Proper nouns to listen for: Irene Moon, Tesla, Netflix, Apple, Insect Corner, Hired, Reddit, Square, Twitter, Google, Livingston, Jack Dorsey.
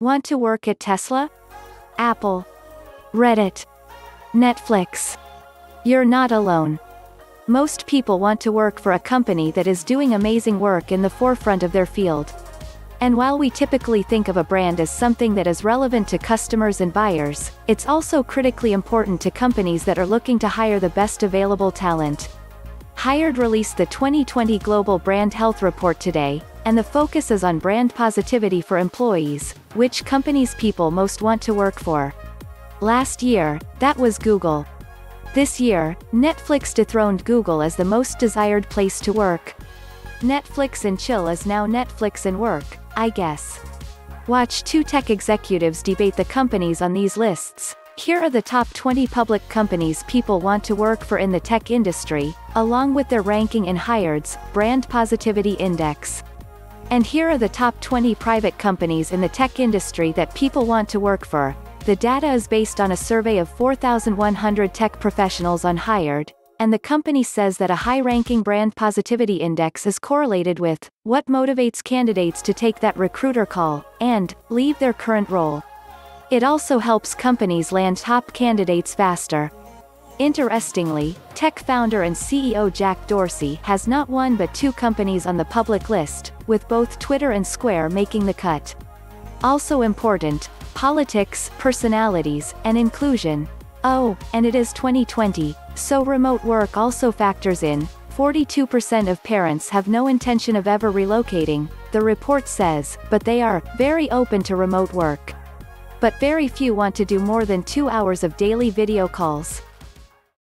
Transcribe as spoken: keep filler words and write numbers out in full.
Want to work at Tesla? Apple? Reddit? Netflix? You're not alone. Most people want to work for a company that is doing amazing work in the forefront of their field. And while we typically think of a brand as something that is relevant to customers and buyers, it's also critically important to companies that are looking to hire the best available talent. Hired released the twenty twenty Global Brand Health Report today, and the focus is on brand positivity for employees, which companies people most want to work for. Last year, that was Google. This year, Netflix dethroned Google as the most desired place to work. Netflix and chill is now Netflix and work, I guess. Watch two tech executives debate the companies on these lists. Here are the top twenty public companies people want to work for in the tech industry, along with their ranking in Hired's Brand Positivity Index. And here are the top twenty private companies in the tech industry that people want to work for. The data is based on a survey of four thousand one hundred tech professionals on Hired, and the company says that a high-ranking brand positivity index is correlated with what motivates candidates to take that recruiter call and leave their current role. It also helps companies land top candidates faster. Interestingly, tech founder and C E O Jack Dorsey has not one but two companies on the public list, with both Twitter and Square making the cut. Also important, politics, personalities, and inclusion. Oh, and it is twenty twenty, so remote work also factors in. forty-two percent of parents have no intention of ever relocating, the report says, but they are very open to remote work. But very few want to do more than two hours of daily video calls.